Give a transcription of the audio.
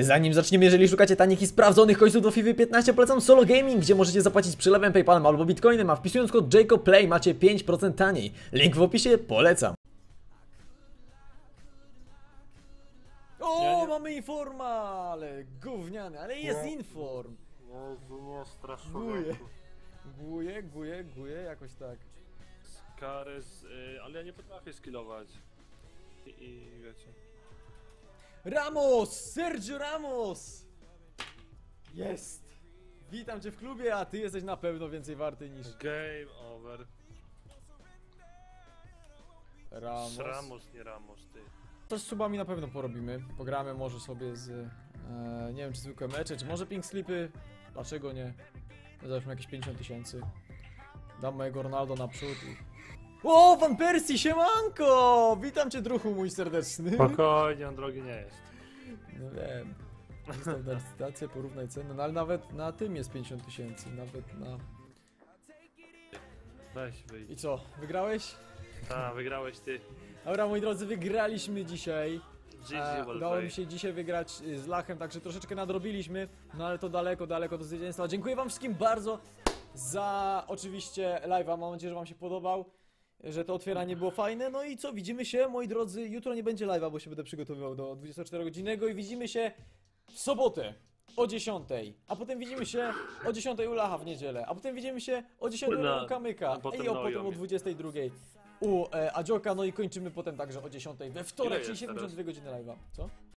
Zanim zaczniemy, jeżeli szukacie tanich i sprawdzonych końców do FIFA 15, polecam Solo Gaming, gdzie możecie zapłacić przelewem, PayPalem albo Bitcoinem, a wpisując kod JcobPlay macie 5% taniej. Link w opisie, polecam. O, mamy informa, ale gówniany, ale jest inform. Nie straszuję. Guje, jakoś tak. Kares, ale ja nie potrafię skillować. I wiecie. Ramos! Sergio Ramos! Jest! Witam cię w klubie, a ty jesteś na pewno więcej warty niż... Game over. Ramos. Ramos, nie Ramos, ty. To z subami na pewno porobimy. Pogramy może sobie z... nie wiem, czy zwykłe mecze, czy może pink slipy. Dlaczego nie? Załóżmy jakieś 50 000. Dam mojego Ronaldo naprzód i... O, Van Persie, siemanko! Witam cię, druhu mój serdeczny. Spokojnie, on drogi nie jest. No wiem. Standardyzację, porównaj ceny, no ale nawet na tym jest 50 000, nawet na... Weź, wyjdź. I co, wygrałeś? A, wygrałeś ty. Dobra, moi drodzy, wygraliśmy dzisiaj. Udało mi się dzisiaj wygrać z Lachem, także troszeczkę nadrobiliśmy. No ale to daleko do zwycięstwa. Dziękuję wam wszystkim bardzo za oczywiście live'a, mam nadzieję, że wam się podobał, że to otwieranie było fajne. No i co, widzimy się, moi drodzy, jutro nie będzie live'a, bo się będę przygotowywał do 24-godzinnego i widzimy się w sobotę o 10, a potem widzimy się o 10 u Lacha w niedzielę, a potem widzimy się o 10 u Kamyka, i potem o 22 u Adzioka, no i kończymy potem także o 10 we wtorek, czyli 72 godziny live'a, co?